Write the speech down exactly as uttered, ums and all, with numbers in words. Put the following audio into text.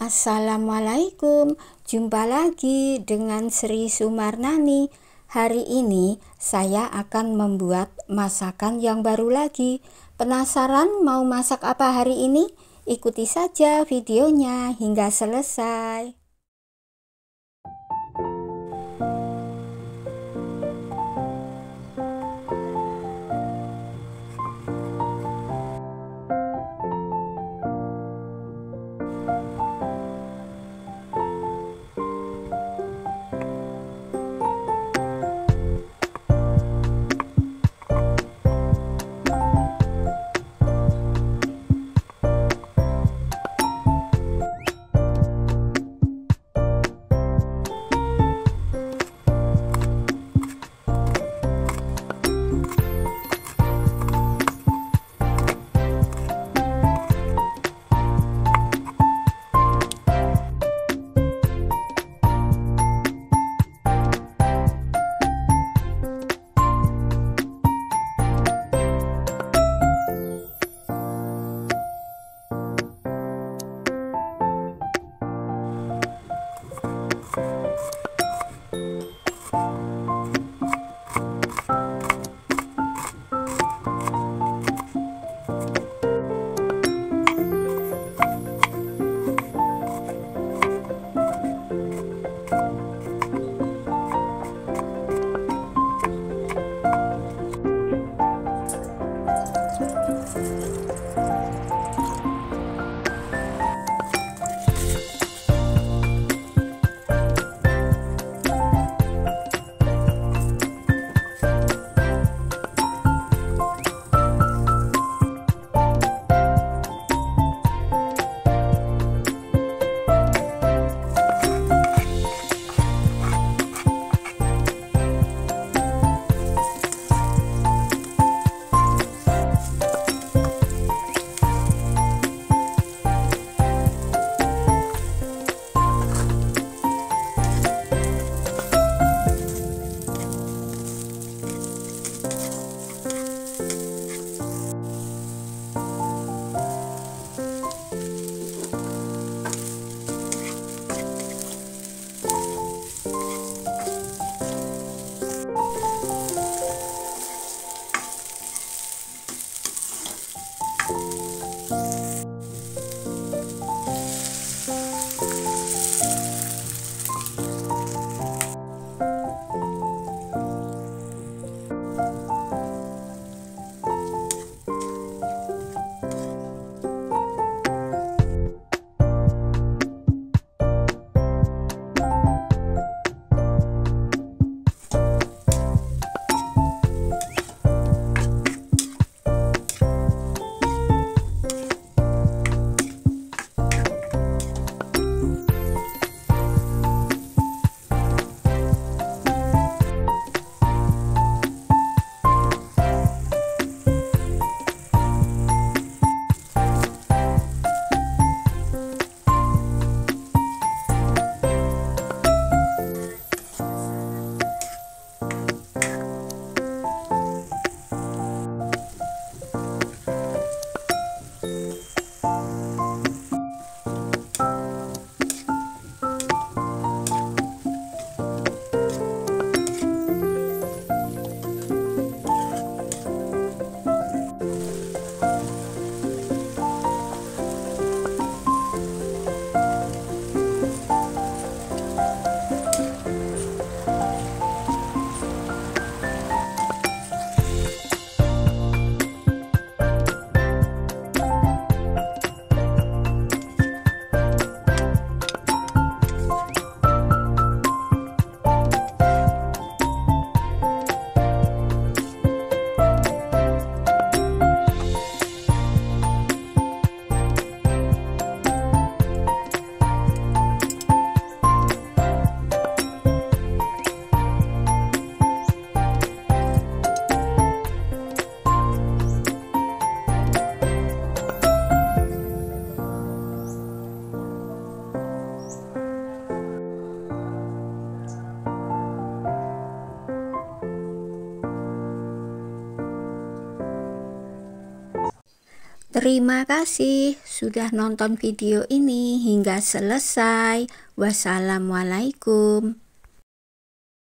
Assalamualaikum, jumpa lagi dengan Sri Sumarnani. Hari ini saya akan membuat masakan yang baru lagi. Penasaran mau masak apa hari ini? Ikuti saja videonya hingga selesai. Terima kasih sudah nonton video ini hingga selesai. Wassalamualaikum.